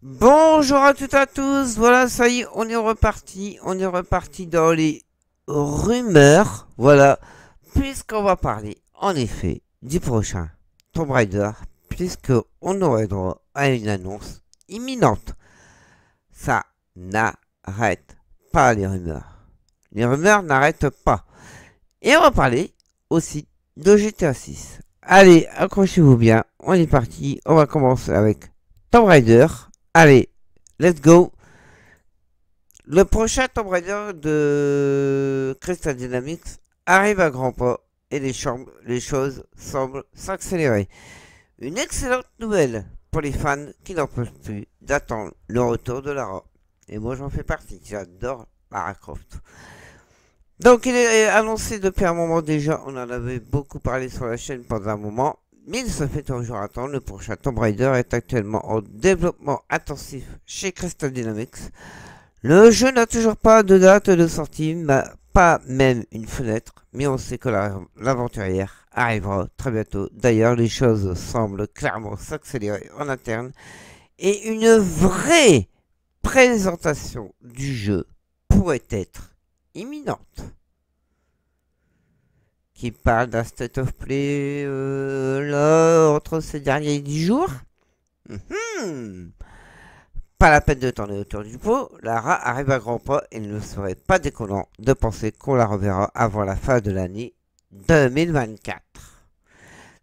Bonjour à toutes et à tous, voilà ça y est, on est reparti dans les rumeurs, voilà, puisqu'on va parler en effet du prochain Tomb Raider, puisqu'on aurait droit à une annonce imminente. Ça n'arrête pas les rumeurs n'arrêtent pas. Et on va parler aussi de GTA 6. Allez, accrochez-vous bien, on est parti, on va commencer avec Tomb Raider. Allez, let's go. Le prochain Tomb Raider de Crystal Dynamics arrive à grands pas et les choses semblent s'accélérer. Une excellente nouvelle pour les fans qui n'en peuvent plus d'attendre le retour de Lara. Et moi j'en fais partie, j'adore Lara Croft. Donc il est annoncé depuis un moment déjà, on en avait beaucoup parlé sur la chaîne pendant un moment. Mais il se fait toujours attendre, le prochain Tomb Raider est actuellement en développement intensif chez Crystal Dynamics. Le jeu n'a toujours pas de date de sortie, pas même une fenêtre, mais on sait que l'aventurière arrivera très bientôt. D'ailleurs, les choses semblent clairement s'accélérer en interne et une vraie présentation du jeu pourrait être imminente. Qui parle d'un State of Play là, entre ces derniers 10 jours. Pas la peine de tourner autour du pot, Lara arrive à grands pas et il ne serait pas déconnant de penser qu'on la reverra avant la fin de l'année 2024.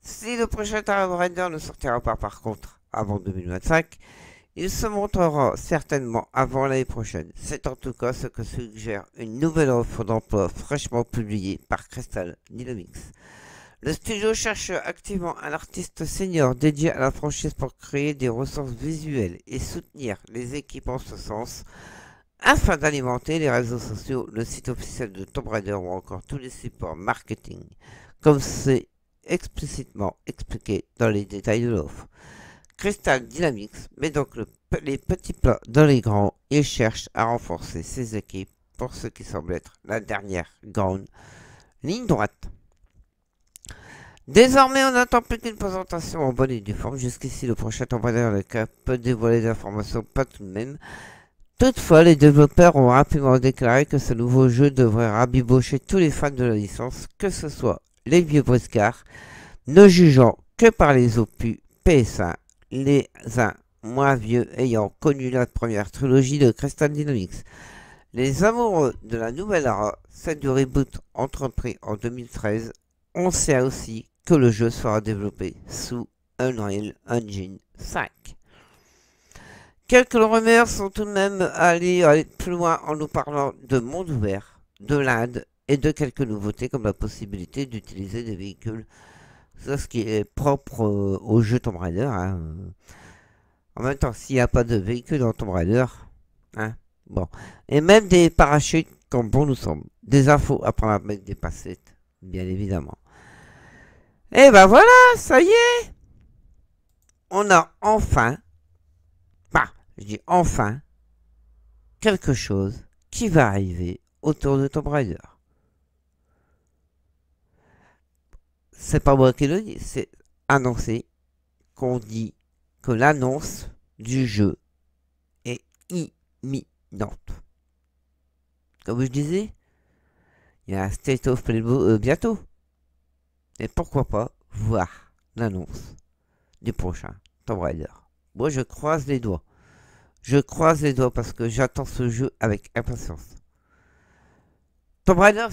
Si le prochain Tomb Raider ne sortira pas par contre avant 2025, il se montrera certainement avant l'année prochaine. C'est en tout cas ce que suggère une nouvelle offre d'emploi fraîchement publiée par Crystal Dynamics. Le studio cherche activement un artiste senior dédié à la franchise pour créer des ressources visuelles et soutenir les équipes en ce sens, afin d'alimenter les réseaux sociaux, le site officiel de Tomb Raider ou encore tous les supports marketing, comme c'est explicitement expliqué dans les détails de l'offre. Crystal Dynamics met donc les petits plats dans les grands et cherche à renforcer ses équipes pour ce qui semble être la dernière grande ligne droite. Désormais, on n'attend plus qu'une présentation en bonne et due forme. Jusqu'ici, le prochain Tomb Raider peut dévoiler des informations, pas tout de même. Toutefois, les développeurs ont rapidement déclaré que ce nouveau jeu devrait rabibocher tous les fans de la licence, que ce soit les vieux briscards, ne jugeant que par les opus PS1, les uns moins vieux ayant connu la première trilogie de Crystal Dynamics. Les amoureux de la nouvelle era, celle du reboot entrepris en 2013, on sait aussi que le jeu sera développé sous Unreal Engine 5. Quelques rumeurs sont tout de même allées plus loin en nous parlant de monde ouvert, de l'Inde et de quelques nouveautés comme la possibilité d'utiliser des véhicules. C'est ce qui est propre au jeu Tomb Raider. Hein. En même temps, s'il n'y a pas de véhicule dans Tomb Raider, hein, bon. Et même des parachutes, comme bon nous semble. Des infos à prendre avec des passettes, bien évidemment. Et ben voilà, ça y est. On a enfin, je dis enfin, quelque chose qui va arriver autour de Tomb Raider. C'est pas moi qui le dis, c'est annoncé qu'on dit que l'annonce du jeu est imminente. Comme je disais, il y a un State of Play bientôt. Et pourquoi pas voir l'annonce du prochain Tomb Raider. Moi je croise les doigts. Je croise les doigts parce que j'attends ce jeu avec impatience. Tomb Raider,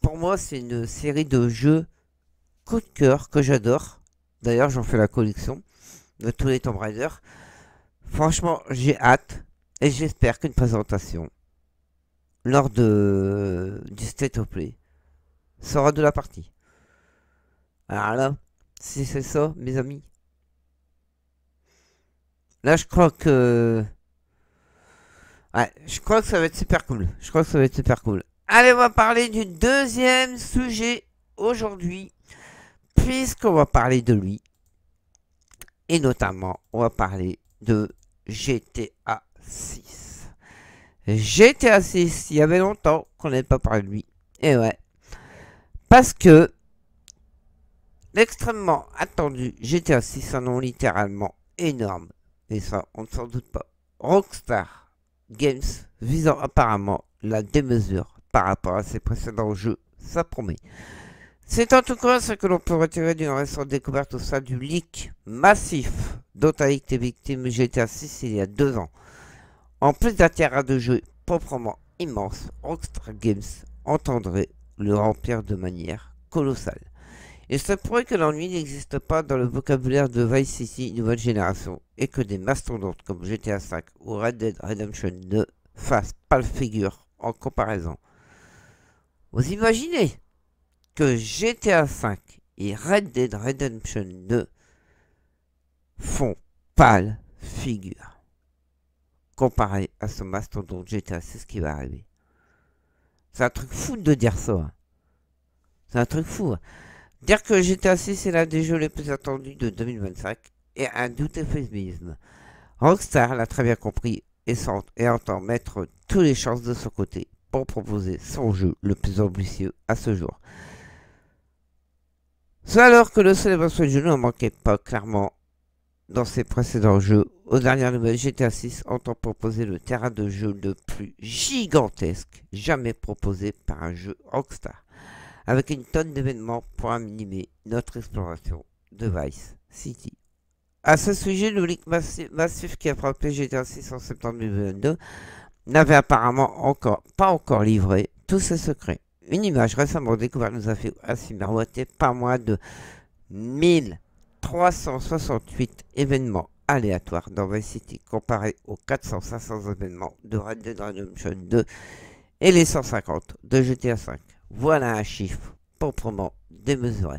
pour moi c'est une série de jeux coup de cœur que j'adore. D'ailleurs j'en fais la collection de tous les Tomb Raider. Franchement j'ai hâte et j'espère qu'une présentation lors du State of Play sera de la partie. Alors là, si c'est ça mes amis, là je crois que ça va être super cool. Allez, on va parler du deuxième sujet aujourd'hui. Puisqu'on va parler de lui, et notamment on va parler de GTA 6. GTA 6, il y avait longtemps qu'on n'avait pas parlé de lui. Et ouais, parce que l'extrêmement attendu GTA 6, un nom littéralement énorme Et ça, on ne s'en doute pas. Rockstar Games visant apparemment la démesure par rapport à ses précédents jeux, ça promet. C'est en tout cas ce que l'on peut retirer d'une récente découverte au sein du leak massif dont a été victime GTA 6 il y a 2 ans. En plus d'un terrain de jeu proprement immense, Rockstar Games entendrait le remplir de manière colossale. Il se pourrait que l'ennui n'existe pas dans le vocabulaire de Vice City nouvelle génération et que des mastodontes comme GTA 5 ou Red Dead Redemption 2 ne fassent pas le figure en comparaison. Vous imaginez que GTA 5 et Red Dead Redemption 2 font pâle figure comparé à ce mastodonte GTA 6 qui va arriver. C'est un truc fou de dire ça. Hein. C'est un truc fou. Hein. Dire que GTA 6 est l'un des jeux les plus attendus de 2025 est un doux euphémisme. Rockstar l'a très bien compris et entend mettre toutes les chances de son côté pour proposer son jeu le plus ambitieux à ce jour. C'est alors que le célèbre jeu ne manquait pas clairement dans ses précédents jeux. Aux dernières nouvelles, GTA 6 entend proposer le terrain de jeu le plus gigantesque jamais proposé par un jeu Rockstar, avec une tonne d'événements pour animer notre exploration de Vice City. À ce sujet, le leak massif qui a frappé GTA 6 en septembre 2022 n'avait apparemment pas encore livré tous ses secrets. Une image récemment découverte nous a fait ainsi miroiter pas moins de 1368 événements aléatoires dans Vice City, comparé aux 400-500 événements de Red Dead Redemption 2 et les 150 de GTA 5. Voilà un chiffre proprement démesuré.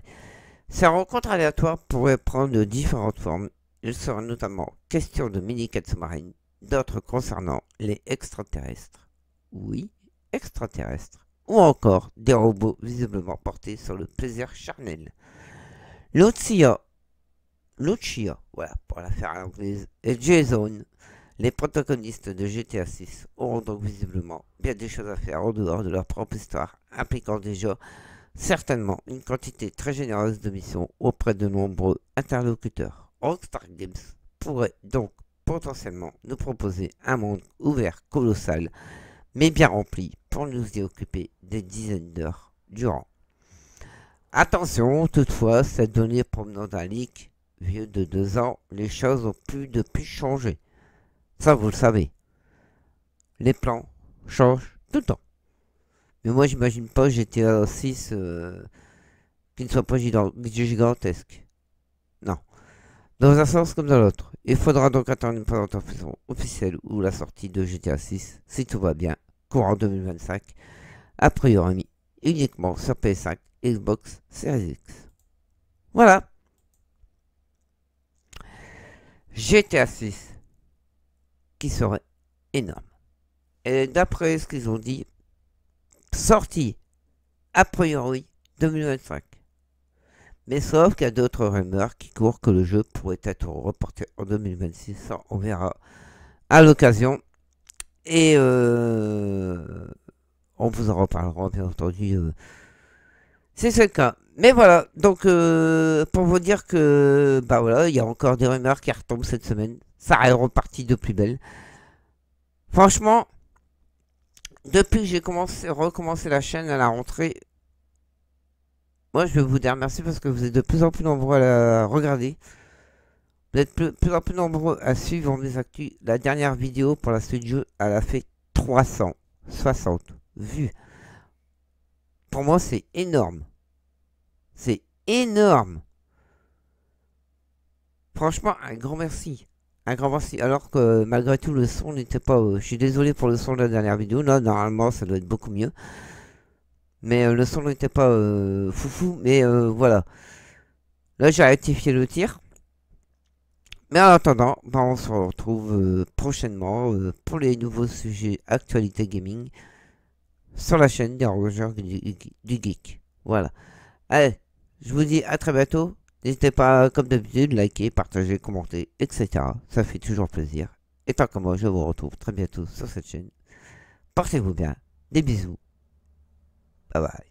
Ces rencontres aléatoires pourraient prendre différentes formes. Il sera notamment question de mini-quêtes sous-marines, d'autres concernant les extraterrestres. Oui, extraterrestres. Ou encore des robots visiblement portés sur le plaisir charnel. Lucia, voilà pour la faire à l'anglaise, et Jason, les protagonistes de GTA 6, auront donc visiblement bien des choses à faire en dehors de leur propre histoire, impliquant déjà certainement une quantité très généreuse de missions auprès de nombreux interlocuteurs. Rockstar Games pourrait donc potentiellement nous proposer un monde ouvert colossal, mais bien rempli pour nous y occuper des dizaines d'heures durant. Attention toutefois, cette donnée provenant d'un leak vieux de 2 ans, les choses ont plus depuis changé. Ça vous le savez, les plans changent tout le temps. Mais moi j'imagine pas GTA 6 qui ne soit pas gigantesque. Non. Dans un sens comme dans l'autre. Il faudra donc attendre une présentation officielle ou la sortie de GTA 6, si tout va bien, courant 2025. A priori uniquement sur PS5, Xbox Series X. Voilà. GTA 6. Qui serait énorme. Et d'après ce qu'ils ont dit, sortie a priori 2025. Mais sauf qu'il y a d'autres rumeurs qui courent que le jeu pourrait être reporté en 2026. Ça, on verra à l'occasion. Et on vous en reparlera bien entendu si c'est le cas. Mais voilà, donc pour vous dire que bah voilà, il y a encore des rumeurs qui retombent cette semaine. Ça est reparti de plus belle. Franchement, depuis que j'ai recommencé la chaîne à la rentrée, moi je vais vous dire merci parce que vous êtes de plus en plus nombreux à la regarder. Vous êtes de plus en plus nombreux à suivre mes actus. La dernière vidéo pour la suite du jeu, elle a fait 360 vues. Pour moi, c'est énorme. C'est énorme. Franchement, un grand merci. Un grand merci, alors que malgré tout le son n'était pas... je suis désolé pour le son de la dernière vidéo, là normalement ça doit être beaucoup mieux. Mais le son n'était pas foufou, mais voilà. Là j'ai rectifié le tir. Mais en attendant, bah, on se retrouve prochainement pour les nouveaux sujets actualité gaming sur la chaîne des rangers du geek. Voilà. Allez, je vous dis à très bientôt. N'hésitez pas, comme d'habitude, liker, partager, commenter, etc. Ça fait toujours plaisir. Et tant que moi, je vous retrouve très bientôt sur cette chaîne. Portez-vous bien. Des bisous. Bye bye.